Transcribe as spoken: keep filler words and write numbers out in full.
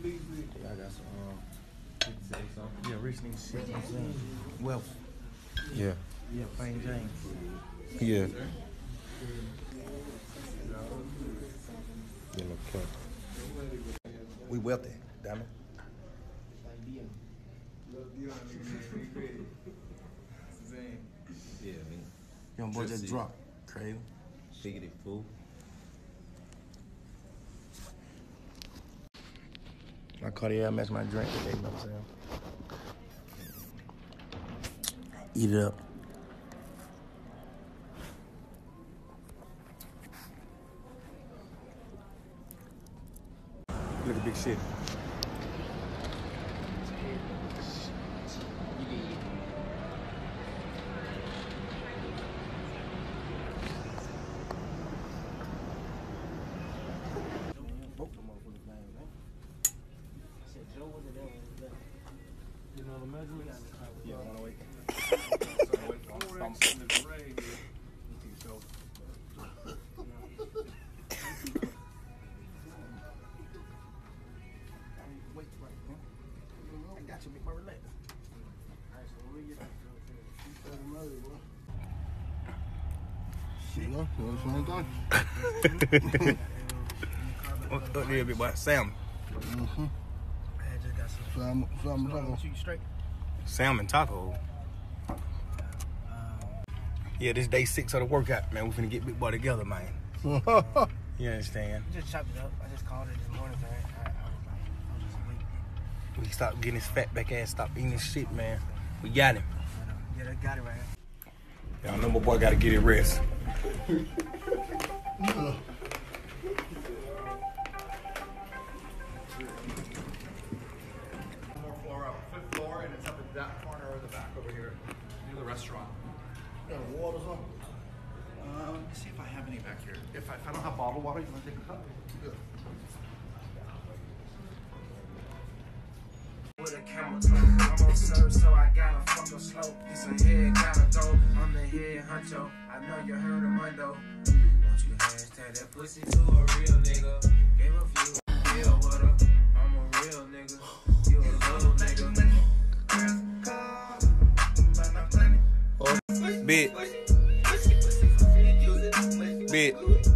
Please read. Yeah, I got some. Um, say something. Yeah, Rich needs to say something. Wealth. Yeah. Yeah, plain James. Yeah. Yeah, okay. We wealthy, damn it. Yeah, man. Young boy just dropped. Crazy. Biggity fool. My cardio match my drink today, you know what I'm saying? Eat it up. Look at big shit. You know the measurements? Yeah, one oh eight. Wait, I got you, make my relax. Alright, so we get that. What's up there, big boy? Sam. Mm-hmm. Salmon, salmon taco. Salmon taco. Yeah, this day six of the workout, man. We finna get big boy together, man. You understand? Just chopped it up. I just called it this morning, man. I, I, I was just weak. We stopped getting his fat back ass. Stop eating this shit, man. We got him. Yeah, they got it right here. Y'all know my boy gotta get his rest. That corner or the back over here, near the restaurant. You got water or something? Um, let me see if I have any back here. If I, if I don't have bottled water, you want to take a cup? Yeah. With a camera toe, I'm on serve, so I gotta fuck up slow. He's a head gotta dope. I'm the head honcho. I know you heard of Mundo. Won't you hashtag that pussy to a real nigga? Gave a few deal with her. I'm a real nigga. You a little nigga. Bit. Bit.